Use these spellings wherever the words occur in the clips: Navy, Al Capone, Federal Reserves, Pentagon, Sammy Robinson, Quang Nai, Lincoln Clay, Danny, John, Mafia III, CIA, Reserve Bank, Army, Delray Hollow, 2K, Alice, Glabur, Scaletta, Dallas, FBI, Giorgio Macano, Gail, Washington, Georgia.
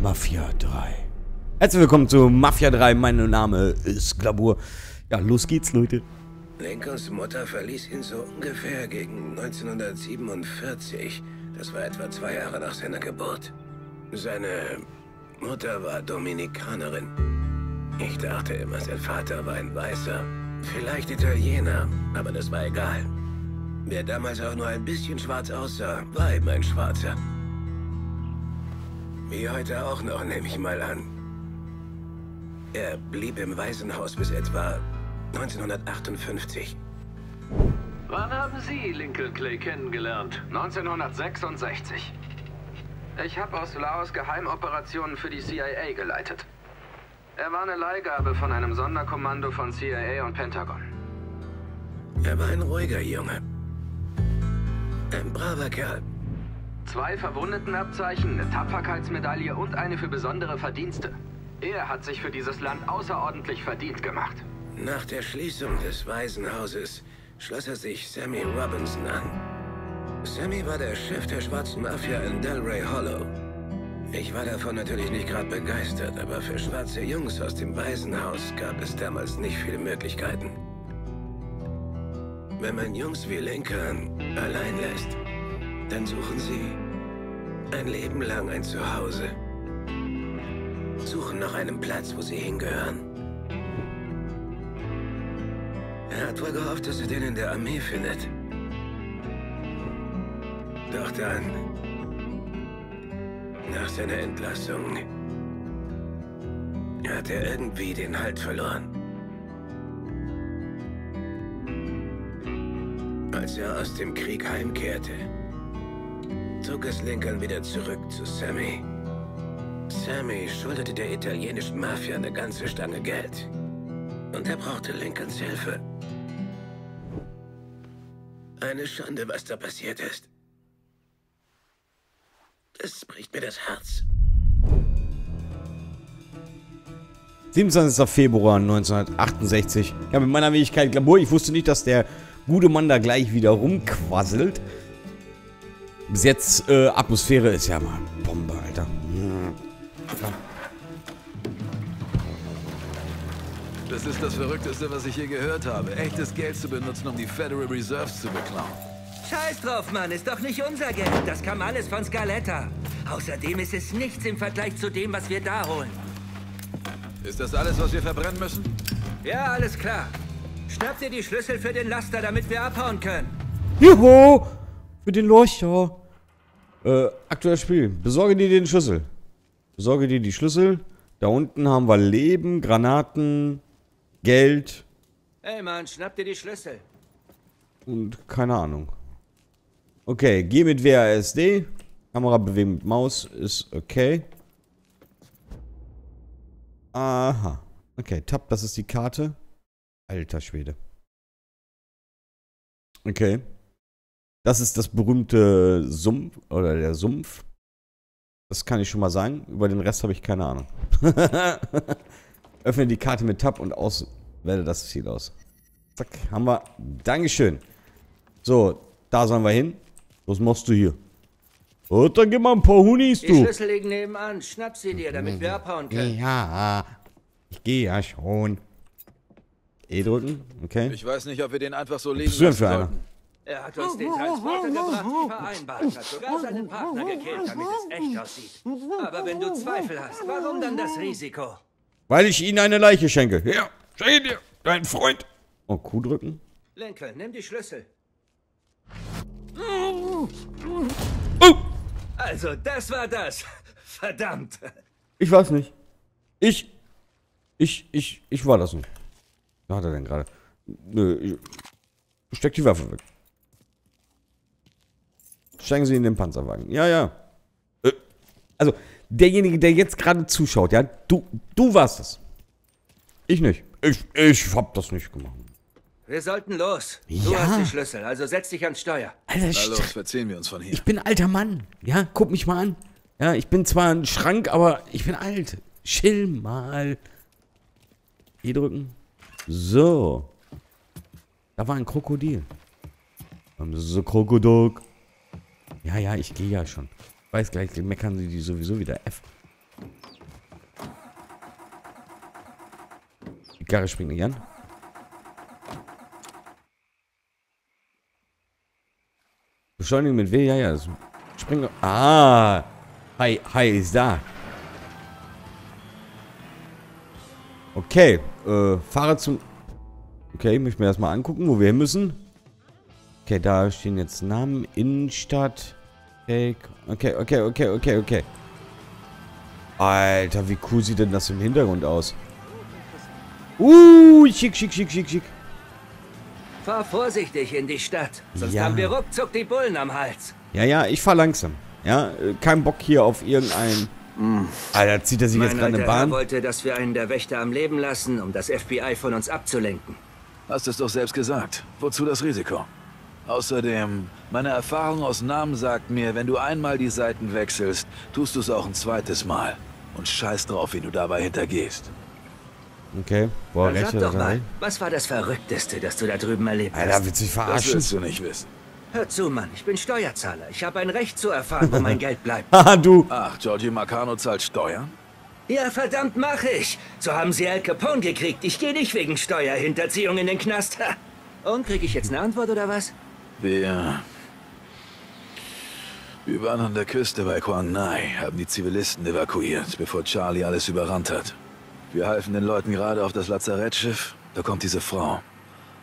Mafia 3. Herzlich willkommen zu Mafia 3. Mein Name ist Glabur. Ja, los geht's, Leute. Lincolns Mutter verließ ihn so ungefähr gegen 1947. Das war etwa 2 Jahre nach seiner Geburt. Seine Mutter war Dominikanerin. Ich dachte immer, sein Vater war ein Weißer. Vielleicht Italiener, aber das war egal. Wer damals auch nur ein bisschen schwarz aussah, war eben ein Schwarzer. Wie heute auch noch, nehme ich mal an. Er blieb im Waisenhaus bis etwa 1958. Wann haben Sie Lincoln Clay kennengelernt? 1966. Ich habe aus Laos Geheimoperationen für die CIA geleitet. Er war eine Leihgabe von einem Sonderkommando von CIA und Pentagon. Er war ein ruhiger Junge. Ein braver Kerl. 2 Verwundetenabzeichen, eine Tapferkeitsmedaille und eine für besondere Verdienste. Er hat sich für dieses Land außerordentlich verdient gemacht. Nach der Schließung des Waisenhauses schloss er sich Sammy Robinson an. Sammy war der Chef der schwarzen Mafia in Delray Hollow. Ich war davon natürlich nicht gerade begeistert, aber für schwarze Jungs aus dem Waisenhaus gab es damals nicht viele Möglichkeiten. Wenn man Jungs wie Lincoln allein lässt, dann suchen sie ein Leben lang ein Zuhause. Suchen nach einem Platz, wo sie hingehören. Er hat wohl gehofft, dass er den in der Armee findet. Doch dann, nach seiner Entlassung, hat er irgendwie den Halt verloren. Als er aus dem Krieg heimkehrte, zog es Lincoln wieder zurück zu Sammy. Sammy schuldete der italienischen Mafia eine ganze Stange Geld. Und er brauchte Lincolns Hilfe. Eine Schande, was da passiert ist. Es bricht mir das Herz. 27. Februar 1968. Ja, mit meiner Fähigkeit Glabur. Ich wusste nicht, dass der gute Mann da gleich wieder rumquasselt. Bis jetzt, Atmosphäre ist ja mal Bombe, Alter. Das ist das Verrückteste, was ich je gehört habe. Echtes Geld zu benutzen, um die Federal Reserves zu beklauen. Scheiß drauf, Mann. Ist doch nicht unser Geld. Das kam alles von Scaletta. Außerdem ist es nichts im Vergleich zu dem, was wir da holen. Ist das alles, was wir verbrennen müssen? Ja, alles klar. Schnapp dir die Schlüssel für den Laster, damit wir abhauen können. Juhu! Für den Leuchter. Aktuelles Spiel. Besorge dir den Schlüssel. Besorge dir die Schlüssel. Da unten haben wir Leben, Granaten, Geld. Hey, Mann, schnapp dir die Schlüssel. Und keine Ahnung. Okay, geh mit WASD. Kamera bewegen mit Maus ist okay. Aha. Okay, Tab, das ist die Karte. Alter Schwede. Okay. Das ist das berühmte Sumpf, oder der Sumpf. Das kann ich schon mal sagen. Über den Rest habe ich keine Ahnung. Öffne die Karte mit Tab und wähle das Ziel aus. Zack, haben wir. Dankeschön. So, da sollen wir hin. Was machst du hier? Oh, dann gib mal ein paar Hunis, du. Die Schlüssel liegen nebenan. Schnapp sie dir, damit wir abhauen können. Ja, ich gehe ja schon. E drücken, okay. Ich weiß nicht, ob wir den einfach so legen lassen sollten. Er hat uns den Transporter gebracht, wie vereinbart. Hat sogar seinen Partner gekillt, damit es echt aussieht. Aber wenn du Zweifel hast, warum dann das Risiko? Weil ich ihnen eine Leiche schenke. Ja, schenke dir, dein Freund. Oh, Q drücken. Lenker, nimm die Schlüssel. Also, das war das. Verdammt. Ich weiß nicht. Ich war das nicht. Was hat er denn gerade? Nö, ich steck die Waffe weg. Steigen Sie in den Panzerwagen. Ja, ja. Also, derjenige, der jetzt gerade zuschaut, ja, du warst es. Ich nicht. Ich hab das nicht gemacht. Wir sollten los. Du hast die Schlüssel, also setz dich ans Steuer. Alter, los, verziehen wir uns von hier. Ich bin alter Mann. Ja, guck mich mal an. Ja, ich bin zwar ein Schrank, aber ich bin alt. Chill mal. Hier drücken. So. Da war ein Krokodil. So, Krokodok. Ja, ja, ich gehe ja schon. Weiß gleich, meckern sie die sowieso wieder. F. Die Karre springt nicht an. Beschleunigen mit W, ja, ja. Das springt. Ah! Hi, hi ist da. Okay, fahre zum... Okay, ich möchte mir erstmal angucken, wo wir hin müssen. Okay, da stehen jetzt Namen, Innenstadt. Okay, okay, okay, okay, okay, okay. Alter, wie cool sieht denn das im Hintergrund aus? Schick, schick, schick, schick, schick. Fahr vorsichtig in die Stadt, sonst haben wir ruckzuck die Bullen am Hals. Ja, ja, ich fahr langsam. Ja, kein Bock hier auf irgendeinen... Alter, zieht er sich jetzt gerade eine Bahn? Ich wollte, dass wir einen der Wächter am Leben lassen, um das FBI von uns abzulenken. Hast es doch selbst gesagt. Wozu das Risiko? Außerdem, meine Erfahrung aus Namen sagt mir, wenn du einmal die Seiten wechselst, tust du es auch ein zweites Mal. Und scheiß drauf, wie du dabei hintergehst. Okay. Boah, recht doch mal, was war das Verrückteste, das du da drüben erlebt hast? Alter, willst du dich verarschen? Das willst du nicht wissen. Hör zu, Mann, ich bin Steuerzahler. Ich habe ein Recht zu erfahren, wo mein Geld bleibt. Haha, du. Ach, Giorgio Macano zahlt Steuern? Ja, verdammt, mache ich. So haben sie Al Capone gekriegt. Ich gehe nicht wegen Steuerhinterziehung in den Knast. Und kriege ich jetzt eine Antwort, oder was? Wir waren an der Küste bei Quang Nai, haben die Zivilisten evakuiert, bevor Charlie alles überrannt hat. Wir halfen den Leuten gerade auf das Lazarettschiff. Da kommt diese Frau.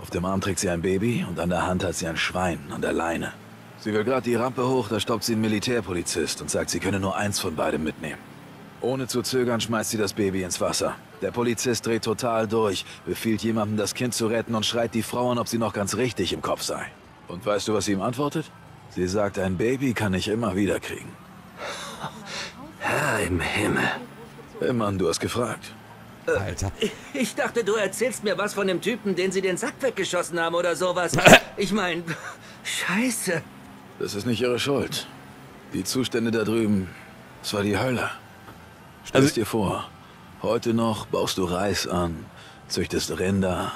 Auf dem Arm trägt sie ein Baby und an der Hand hat sie ein Schwein an der Leine. Sie will gerade die Rampe hoch, da stoppt sie einen Militärpolizist und sagt, sie könne nur eins von beidem mitnehmen. Ohne zu zögern schmeißt sie das Baby ins Wasser. Der Polizist dreht total durch, befiehlt jemandem, das Kind zu retten und schreit die Frau an, ob sie noch ganz richtig im Kopf sei. Und weißt du, was sie ihm antwortet? Sie sagt, ein Baby kann ich immer wieder kriegen. Herr im Himmel. Hey Mann, du hast gefragt. Alter. Ich dachte, du erzählst mir was von dem Typen, den sie den Sack weggeschossen haben oder sowas. Ich meine, scheiße. Das ist nicht ihre Schuld. Die Zustände da drüben, das war die Hölle. Stell's dir vor, heute noch baust du Reis an, züchtest Rinder...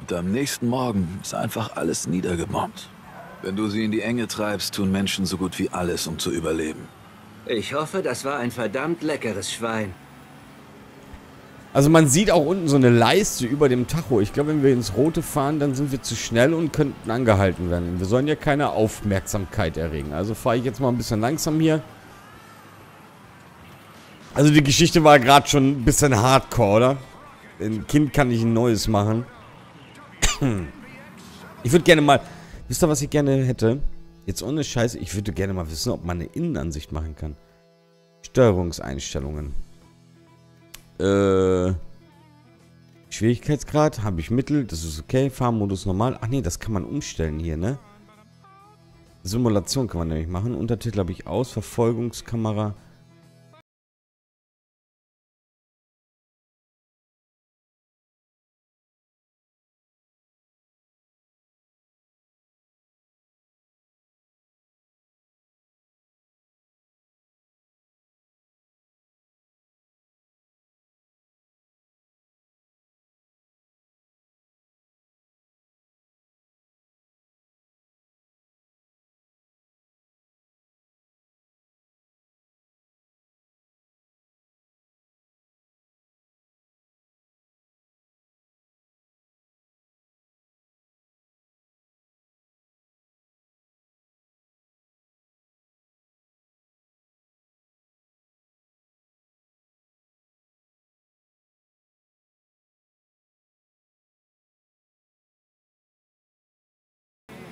Und am nächsten Morgen ist einfach alles niedergebombt. Wenn du sie in die Enge treibst, tun Menschen so gut wie alles, um zu überleben. Ich hoffe, das war ein verdammt leckeres Schwein. Also man sieht auch unten so eine Leiste über dem Tacho. Ich glaube, wenn wir ins Rote fahren, dann sind wir zu schnell und könnten angehalten werden. Wir sollen ja keine Aufmerksamkeit erregen. Also fahre ich jetzt mal ein bisschen langsam hier. Also die Geschichte war gerade schon ein bisschen hardcore, oder? Ein Kind kann nicht ein neues machen. Ich würde gerne mal... Wisst ihr, was ich gerne hätte? Jetzt ohne Scheiße, ich würde gerne mal wissen, ob man eine Innenansicht machen kann. Steuerungseinstellungen. Schwierigkeitsgrad, habe ich Mittel, das ist okay. Fahrmodus normal. Ach nee, das kann man umstellen hier, ne? Simulation kann man nämlich machen. Untertitel habe ich aus. Verfolgungskamera.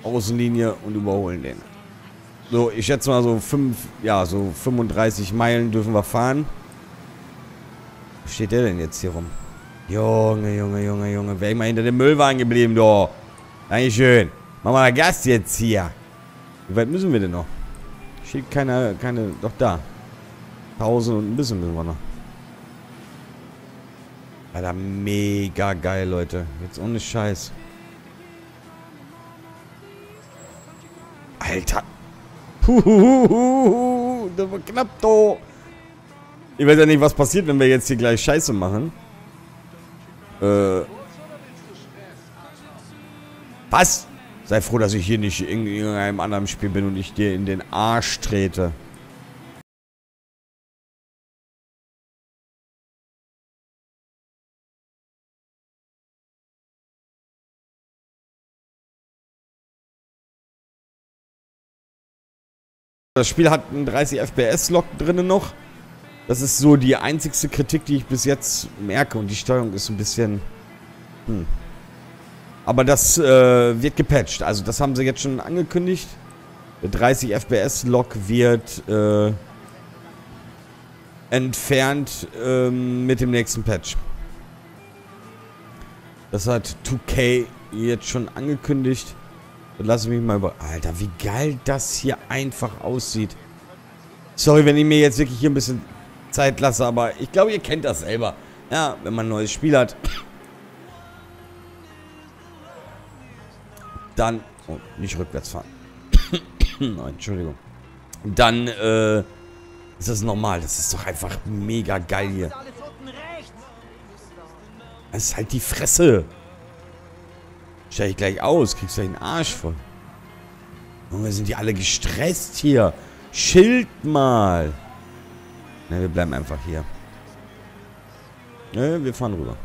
Außenlinie und überholen den. So, ich schätze mal so 35 Meilen dürfen wir fahren. Wo steht der denn jetzt hier rum? Junge, Junge, Junge, Junge. Wäre ich mal hinter dem Müllwagen geblieben, doch. Dankeschön. Mach mal Gas jetzt hier. Wie weit müssen wir denn noch? Steht keine, doch da. 1000 und ein bisschen müssen wir noch. Alter, mega geil, Leute. Jetzt ohne Scheiß. Alter. Puhuhuhu. Das war knapp, doch. Ich weiß ja nicht, was passiert, wenn wir jetzt hier gleich Scheiße machen. Was? Sei froh, dass ich hier nicht in irgendeinem anderen Spiel bin und ich dir in den Arsch trete. Das Spiel hat einen 30 FPS-Lock drinnen noch. Das ist so die einzigste Kritik, die ich bis jetzt merke. Und die Steuerung ist ein bisschen... Aber das wird gepatcht. Also das haben sie jetzt schon angekündigt. Der 30 FPS-Lock wird entfernt mit dem nächsten Patch. Das hat 2K jetzt schon angekündigt. Dann lass mich mal über... Alter, wie geil das hier einfach aussieht. Sorry, wenn ich mir jetzt wirklich hier ein bisschen Zeit lasse, aber ich glaube, ihr kennt das selber. Ja, wenn man ein neues Spiel hat... Dann, oh, nicht rückwärts fahren. Nein, Entschuldigung. Dann, ist das normal. Das ist doch einfach mega geil hier. Das ist halt die Fresse. Stell ich gleich aus. Kriegst gleich einen Arsch voll. Junge, sind die alle gestresst hier. Schild mal. Ne, wir bleiben einfach hier. Ne, wir fahren rüber.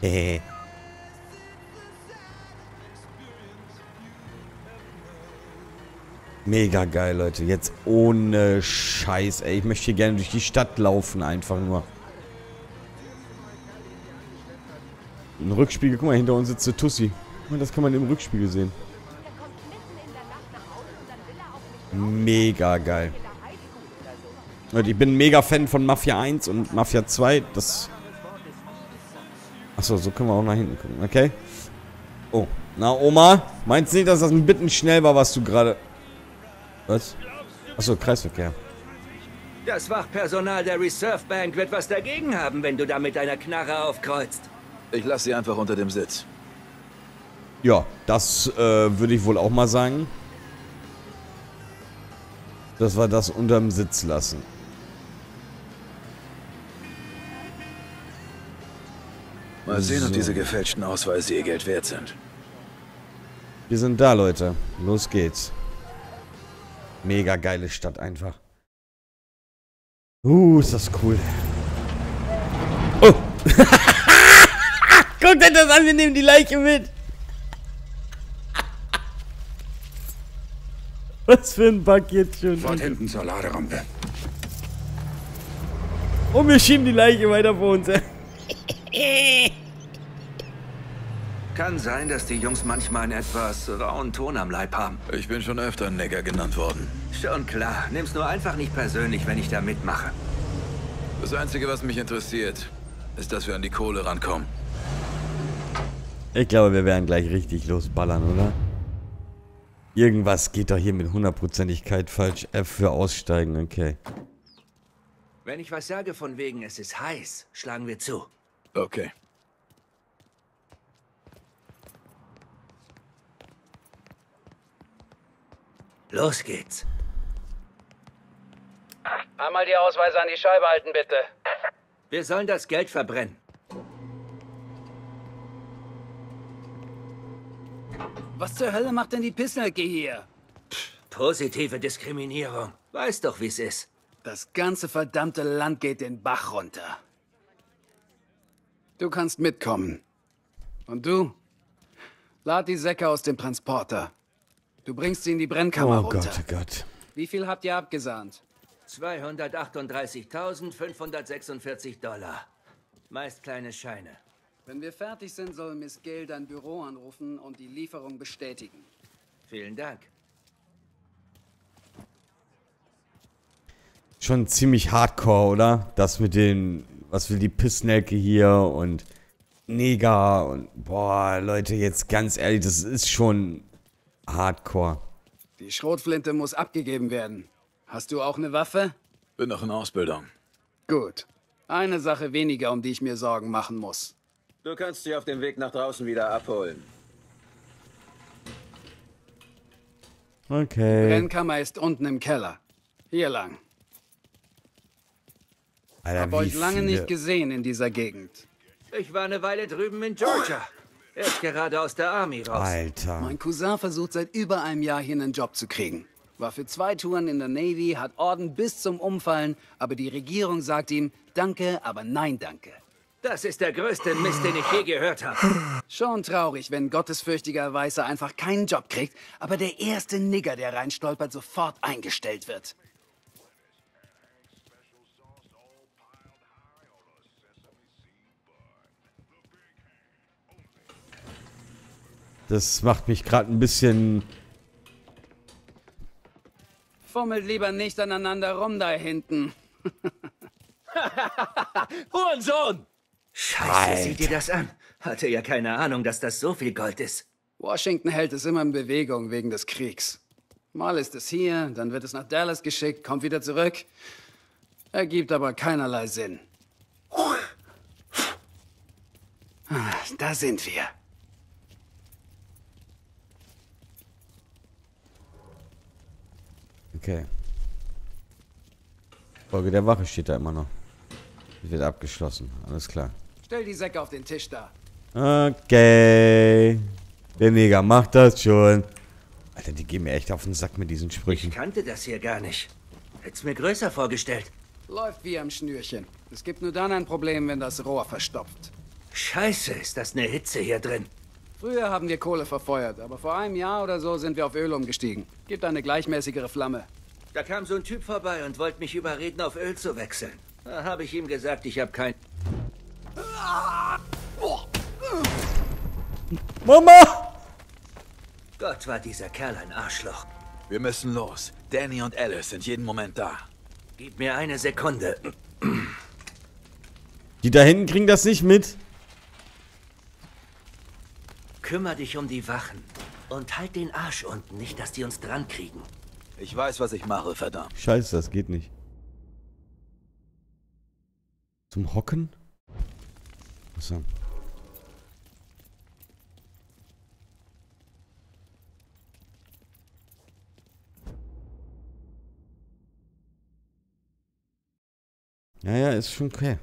Hehehe. Mega geil, Leute. Jetzt ohne Scheiß, ey. Ich möchte hier gerne durch die Stadt laufen, einfach nur. Ein Rückspiegel. Guck mal, hinter uns sitzt der Tussi. Das kann man im Rückspiegel sehen. Mega geil. Leute, ich bin mega Fan von Mafia 1 und Mafia 2. Das... Achso, so können wir auch nach hinten gucken, okay? Oh. Na, Oma? Meinst du nicht, dass das ein bisschen schnell war, was du gerade... Was? Achso, Kreisverkehr. Das Wachpersonal der Reserve Bank wird was dagegen haben, wenn du da mit deiner Knarre aufkreuzt. Ich lasse sie einfach unter dem Sitz. Ja, das würde ich wohl auch mal sagen. Dass wir das unterm Sitz lassen. Mal sehen, ob diese gefälschten Ausweise ihr Geld wert sind. Wir sind da, Leute. Los geht's. Mega geile Stadt einfach. Ist das cool. Oh! Guckt euch das an, wir nehmen die Leiche mit. Was für ein Bug jetzt schon. Fort hinten zur Laderampe. Und wir schieben die Leiche weiter vor uns. Kann sein, dass die Jungs manchmal einen etwas rauen Ton am Leib haben. Ich bin schon öfter Nigger genannt worden. Schon klar. Nimm's nur einfach nicht persönlich, wenn ich da mitmache. Das Einzige, was mich interessiert, ist, dass wir an die Kohle rankommen. Ich glaube, wir werden gleich richtig losballern, oder? Irgendwas geht doch hier mit Hundertprozentigkeit falsch. F für aussteigen, okay. Wenn ich was sage von wegen, es ist heiß, schlagen wir zu. Okay. Los geht's. Einmal die Ausweise an die Scheibe halten, bitte. Wir sollen das Geld verbrennen. Was zur Hölle macht denn die Pissnöcke hier? Pff, positive Diskriminierung. Weiß doch, wie's ist. Das ganze verdammte Land geht den Bach runter. Du kannst mitkommen. Und du? Lad die Säcke aus dem Transporter. Du bringst sie in die Brennkammer runter. Oh Gott. Wie viel habt ihr abgesahnt? 238.546 $. Meist kleine Scheine. Wenn wir fertig sind, soll Miss Gail dein Büro anrufen und die Lieferung bestätigen. Vielen Dank. Schon ziemlich hardcore, oder? Das mit den, was will die Pissnelke hier und Neger und... Boah, Leute, jetzt ganz ehrlich, das ist schon... Hardcore. Die Schrotflinte muss abgegeben werden. Hast du auch eine Waffe? Bin noch in Ausbildung. Gut. Eine Sache weniger, um die ich mir Sorgen machen muss. Du kannst dich auf dem Weg nach draußen wieder abholen. Okay. Die Brennkammer ist unten im Keller. Hier lang. Alter, hab euch lange nicht gesehen in dieser Gegend. Ich war eine Weile drüben in Georgia. Er ist gerade aus der Army raus. Alter. Mein Cousin versucht seit über einem Jahr hier einen Job zu kriegen. War für 2 Touren in der Navy, hat Orden bis zum Umfallen, aber die Regierung sagt ihm, danke, aber nein, danke. Das ist der größte Mist, den ich je gehört habe. Schon traurig, wenn gottesfürchtiger Weißer einfach keinen Job kriegt, aber der erste Nigger, der reinstolpert, sofort eingestellt wird. Das macht mich gerade ein bisschen... Fummelt lieber nicht aneinander rum da hinten. Hurensohn! Scheiße, sieh dir das an. Hatte ja keine Ahnung, dass das so viel Gold ist. Washington hält es immer in Bewegung wegen des Kriegs. Mal ist es hier, dann wird es nach Dallas geschickt, kommt wieder zurück. Ergibt aber keinerlei Sinn. Da sind wir. Okay. Folge der Wache steht da immer noch. Wird abgeschlossen, alles klar. Stell die Säcke auf den Tisch da. Okay. Der Neger macht das schon. Alter, die gehen mir echt auf den Sack mit diesen Sprüchen. Ich kannte das hier gar nicht. Hätt's mir größer vorgestellt. Läuft wie am Schnürchen. Es gibt nur dann ein Problem, wenn das Rohr verstopft. Scheiße, ist das eine Hitze hier drin. Früher haben wir Kohle verfeuert, aber vor einem Jahr oder so sind wir auf Öl umgestiegen. Gibt eine gleichmäßigere Flamme. Da kam so ein Typ vorbei und wollte mich überreden, auf Öl zu wechseln. Da habe ich ihm gesagt, ich habe kein... Mama! Gott, war dieser Kerl ein Arschloch. Wir müssen los. Danny und Alice sind jeden Moment da. Gib mir eine Sekunde. Die da hinten kriegen das nicht mit. Kümmer dich um die Wachen. Und halt den Arsch unten, nicht, dass die uns dran kriegen. Ich weiß, was ich mache, verdammt. Scheiße, das geht nicht. Zum Hocken? Achso. Ja, ist schon okay.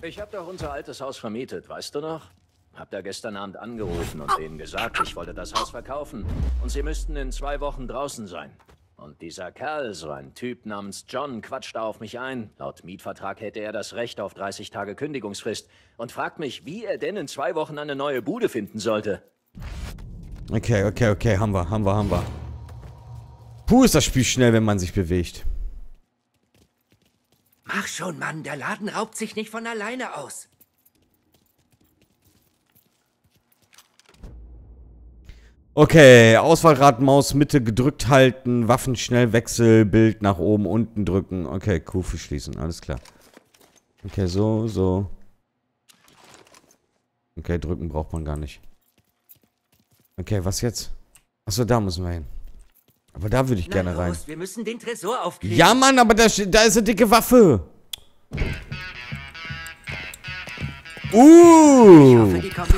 Ich habe doch unser altes Haus vermietet, weißt du noch? Hab da gestern Abend angerufen und denen gesagt, ich wollte das Haus verkaufen und sie müssten in 2 Wochen draußen sein. Und dieser Kerl, so ein Typ namens John, quatscht auf mich ein. Laut Mietvertrag hätte er das Recht auf 30 Tage Kündigungsfrist und fragt mich, wie er denn in 2 Wochen eine neue Bude finden sollte. Okay, haben wir. Puh, ist das Spiel schnell, wenn man sich bewegt. Mach schon, Mann, der Laden raubt sich nicht von alleine aus. Okay, Auswahlrad, Maus, Mitte gedrückt halten, Waffen schnell, Wechsel, Bild nach oben, unten drücken. Okay, Kufe schließen, alles klar. Okay, so. Okay, drücken braucht man gar nicht. Okay, was jetzt? Achso, da müssen wir hin. Aber da würde ich gerne rein. Wir müssen den Tresor aufkriegen. Ja, Mann, aber da ist eine dicke Waffe.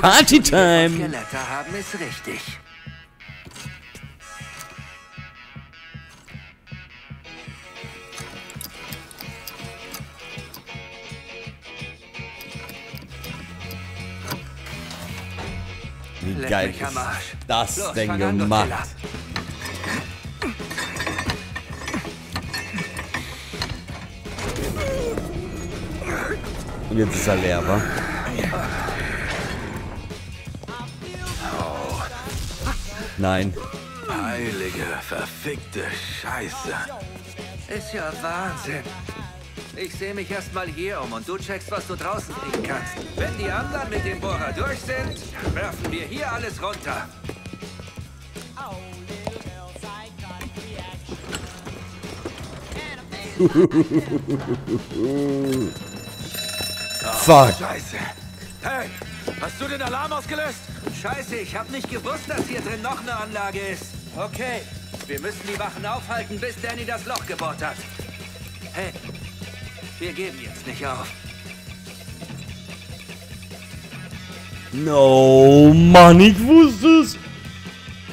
Partytime! Wie geil ist das denn gemacht? Und jetzt ist er leer, wa? Nein. Heilige, verfickte Scheiße. Ist ja Wahnsinn. Ich sehe mich erstmal hier um und du checkst, was du draußen kriegen kannst. Wenn die anderen mit dem Bohrer durch sind, werfen wir hier alles runter. Fuck. Scheiße. Hey, hast du den Alarm ausgelöst? Scheiße, ich hab nicht gewusst, dass hier drin noch eine Anlage ist. Okay, wir müssen die Wachen aufhalten, bis Danny das Loch gebohrt hat. Hey, wir geben jetzt nicht auf. No, Mann, ich wusste es.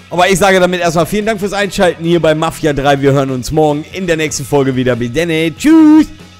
Aber ich sage damit erstmal vielen Dank fürs Einschalten hier bei Mafia 3. Wir hören uns morgen in der nächsten Folge wieder. Bis dann, tschüss.